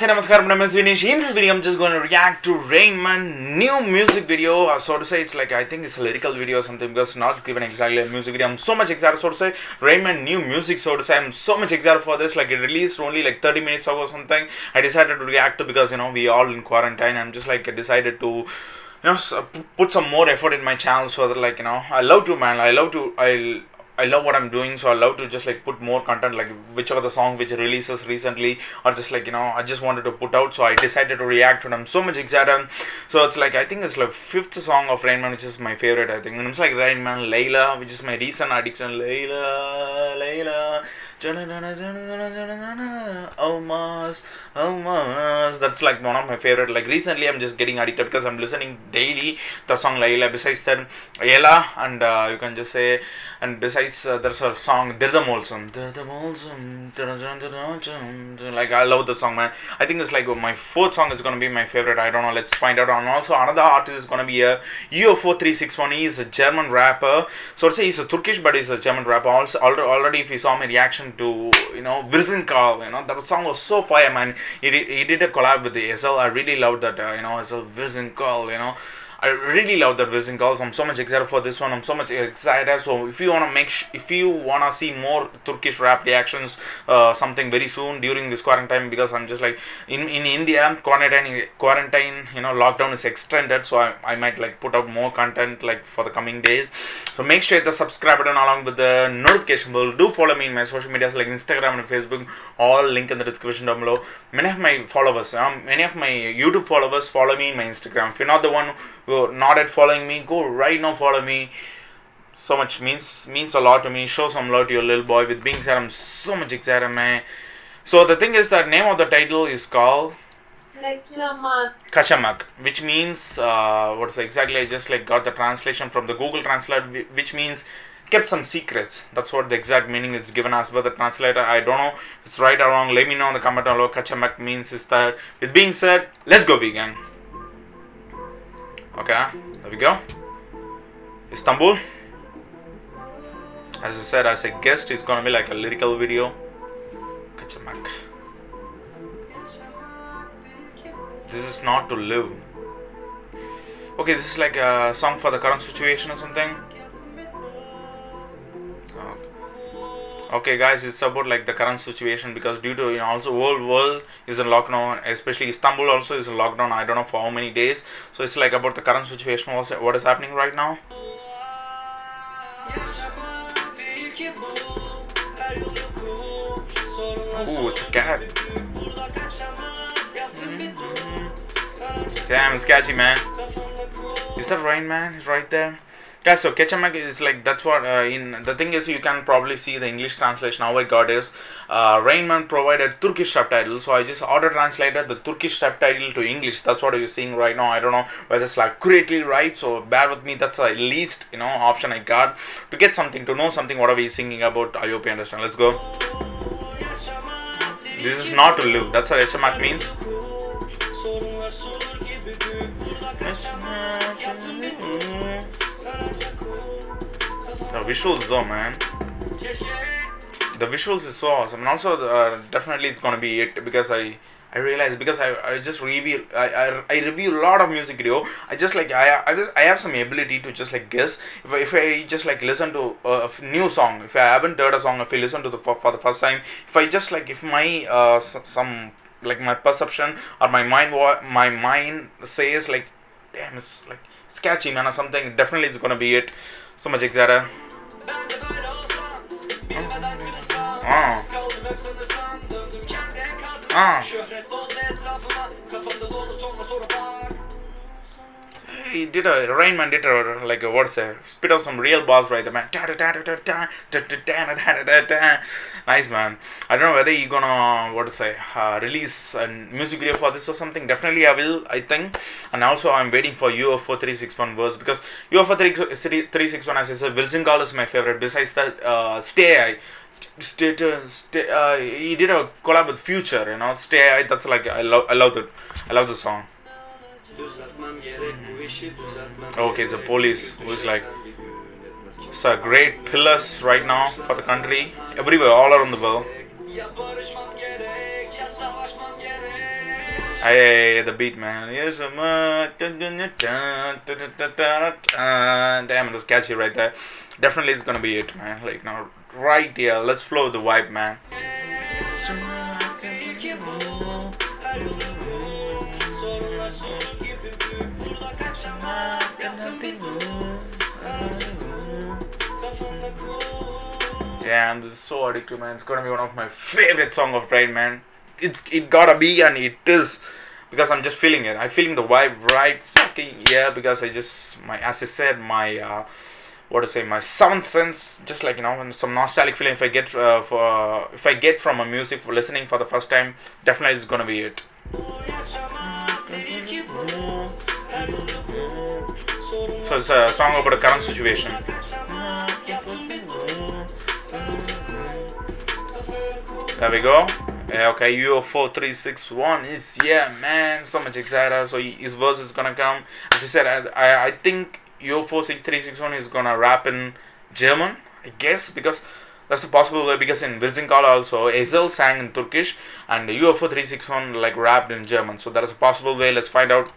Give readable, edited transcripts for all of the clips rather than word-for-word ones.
Namaskar, my name is Vinish. In this video, I'm just going to react to Reynmen new music video. So to say, it's like I think it's a lyrical video or something because not given exactly a music video. I'm so much excited. So to say, Reynmen new music. So to say, I'm so much excited for this. Like it released only like 30 minutes ago or something. I decided to react to because you know we all in quarantine. I'm just like I decided to. You know, put some more effort in my channel so that like you know I love what I'm doing, so I love to just like put more content, like whichever the song which releases recently, or just like you know, I just wanted to put out, so I decided to react, and I'm so much excited. So it's like I think it's like fifth song of Reynmen, which is my favorite, I think. And it's like Reynmen Layla, which is my recent addiction. Layla, almost. That's like one of my favorite. Like recently, I'm just getting addicted because I'm listening daily the song Layla. Besides that, Layla, and you can just say, and besides. There's a song Dirdam Olsum. Like I love the song, man. I think it's like my fourth song is gonna be my favorite. I don't know, let's find out. And also another artist is gonna be a Ufo361. He is a German rapper. So I'd say he's a Turkish, but he's a German rapper. Also already if you saw my reaction to you know Virzinkal, you know that song was so fire, man. He did a collab with the Ezhel. I really loved that you know Ezhel Virzinkal, you know. I really love that Virzinkal. I'm so much excited for this one. I'm so much excited. So if you wanna see more Turkish rap reactions, something very soon during this quarantine, because I'm just like in India quarantine, you know, lockdown is extended. So I might like put out more content like for the coming days. So make sure to subscribe button along with the notification bell. Do follow me in my social medias like Instagram and Facebook. All link in the description down below. Many of my YouTube followers follow me in my Instagram. If you're not the one go not at following me, go right now follow me. So much means a lot to me. Show some love to your little boy. With being said, I'm so much excited, man. So the thing is that name of the title is called Kaçamak, which means what's exactly, I just like got the translation from the Google Translate, which means kept some secrets. That's what the exact meaning is given as by the translator. I don't know if it's right or wrong. Let me know in the comment down below. Kaçamak means is that. With being said, let's go vegan. Okay, there we go. Istanbul. As I said, as a guest, it's gonna be like a lyrical video. Kaçamak. This is not to live. Okay, this is like a song for the current situation or something. Okay guys, it's about like the current situation because due to you know also whole world is in lockdown, especially Istanbul also is in lockdown. I don't know for how many days. So it's like about the current situation, also what is happening right now. Ooh, it's a cat. Damn, it's catchy, man. Is that Reynmen? It's right there. Guys, so Kaçamak is like that's what in the thing is you can probably see the English translation. How I got is Reynmen provided Turkish subtitles, so I just auto translated the Turkish subtitle to English. That's what you're seeing right now. I don't know whether it's like accurately right, so bear with me. That's the least you know option I got to get something to know something. Whatever you're singing about, I hope you understand. Let's go. This is not to live. That's what Kaçamak means. The visuals though, man. The visuals is so awesome. And also definitely it's gonna be it because I realize because I review a lot of music video. I just like I have some ability to just like guess if I just like listen to a new song, if I haven't heard a song, if I listen to the for the first time, if I just like if my some like my perception or my mind says like damn, it's like it's catchy, man, or something. Definitely it's gonna be it. So much excited. he did a Reynmen did a, like a what's a spit out some real boss right the man. Nice man. I don't know whether you're gonna what to say release a music video for this or something. Definitely I will, I think. And also I'm waiting for Ufo361 verse, because Ufo361, as I said, Virzinkal is my favorite. Besides that, he did a collab with Future, you know, Stay. That's like I love it. I love the song. Okay, the police who is like, it's a great pillars right now for the country, everywhere, all around the world. Hey, the beat, man. Damn, that's catchy right there. Definitely it's gonna be it, man. Like now, right here, let's flow the vibe, man. Damn, this is so addictive, man. It's gonna be one of my favorite song of Reynmen, man. It gotta be, and it is, because I'm just feeling it. I'm feeling the vibe right fucking yeah, because I just as I said, my what to say, my sound sense, just like, you know, and some nostalgic feeling if I get if I get from a music for listening for the first time, definitely it's gonna be it. So it's a song about the current situation. There we go. Okay, Ufo361 is, yeah, man, so much excited. So his verse is gonna come. As I said, I think Ufo361 is gonna rap in German, I guess, because that's the possible way, because in Virzinkal also Ezhel sang in Turkish and Ufo361 like rapped in German, so that is a possible way. Let's find out.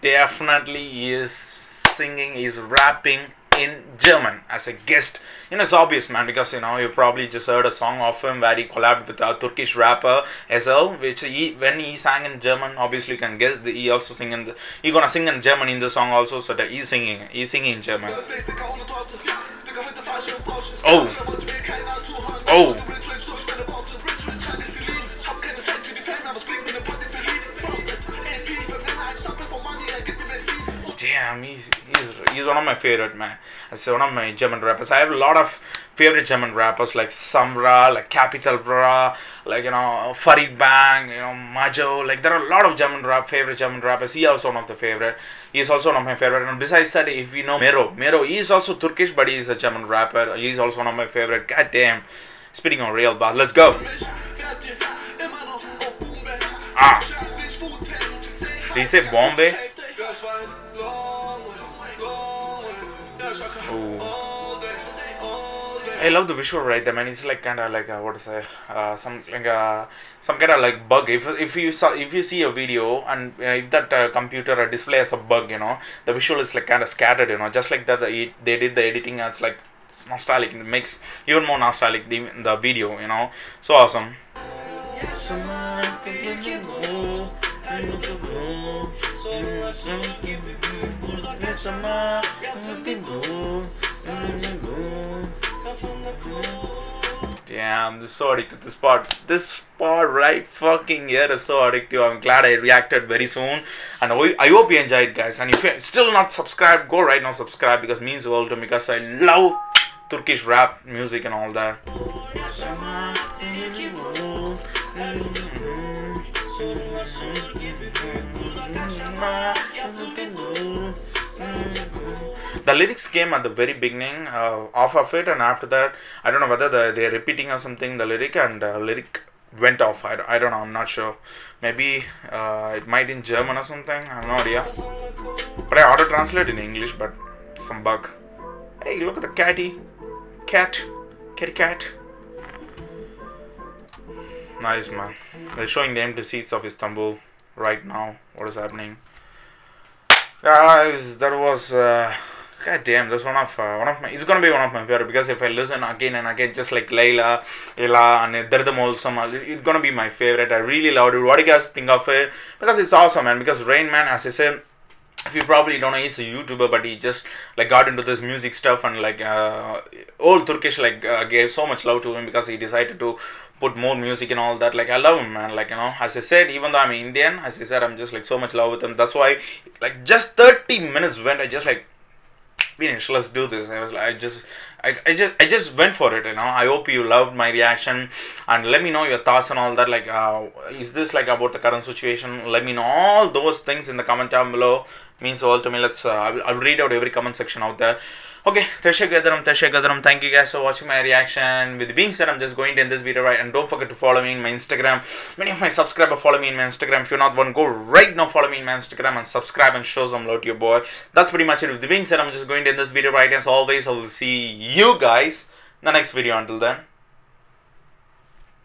Definitely he is singing, he is rapping in German as a guest. You know, it's obvious, man, because, you know, you probably just heard a song of him where he collabed with a Turkish rapper Ezhel, which when he sang in German, obviously you can guess that he also sing in he gonna sing in German in the song also, so that he's singing in German. Oh. Damn, he's one of my favorite, man. As one of my German rappers, I have a lot of favorite German rappers like Samra, like Capital Bra, like, you know, Farid Bang, you know, Majo. Like there are a lot of German rap favorite German rappers. He also one of the favorite. He is also one of my favorite. And besides that, if you know Mero, he is also Turkish, but he is a German rapper. He is also one of my favorite. God damn, spitting on real bar. Let's go. Ah, did he say Bombay? I love the visual right there, man. It's like kind of like a, what to say, some kind of like bug. If you see a video and if that computer or display has a bug, you know, the visual is like kind of scattered, you know, just like that they did the editing. It's like nostalgic. It makes even more nostalgic the video, you know. So awesome. Damn, this is so addictive. This part right fucking here is so addictive. I'm glad I reacted very soon, and I hope you enjoyed, guys. And if you're still not subscribed, go right now subscribe, because it means the world to me, because I love Turkish rap music and all that. The lyrics came at the very beginning off of it, and after that I don't know whether they're repeating or something the lyric, and lyric went off. I don't know, I'm not sure. Maybe it might in German or something, I have no idea, but I auto translate in English, but some bug. Hey, look at the catty cat. Nice, man. They're showing the empty seats of Istanbul right now. What is happening, guys? That was god damn, that's one of my, it's gonna be one of my favorite, because if I listen again and again, just like Layla and Dardam Olsam, it's gonna be my favorite. I really loved it. What do you guys think of it? Because it's awesome, man. Because Reynmen, as I said, If you probably don't know, he's a YouTuber, but he just like got into this music stuff, and like old Turkish like gave so much love to him because he decided to put more music and all that. Like, I love him, man. Like, you know, as I said, even though I'm Indian, as I said, I'm just like so much love with him. That's why like just 30 minutes went, I just like finish, let's do this. I was like, I just went for it, you know. I hope you loved my reaction, and let me know your thoughts and all that. Like, is this like about the current situation? Let me know all those things in the comment down below. Means all to me. Let's I'll read out every comment section out there. Okay, thank you guys for watching my reaction. With being said, I'm just going to end this video, right? And don't forget to follow me in my Instagram. Many of my subscribers follow me in my Instagram. If you're not one, go right now, follow me in my Instagram and subscribe and show some love to your boy. That's pretty much it. With being said, I'm just going to end this video, right? As always, I will see you guys in the next video. Until then,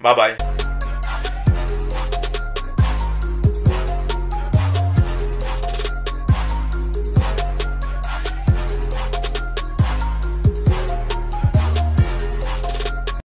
bye bye.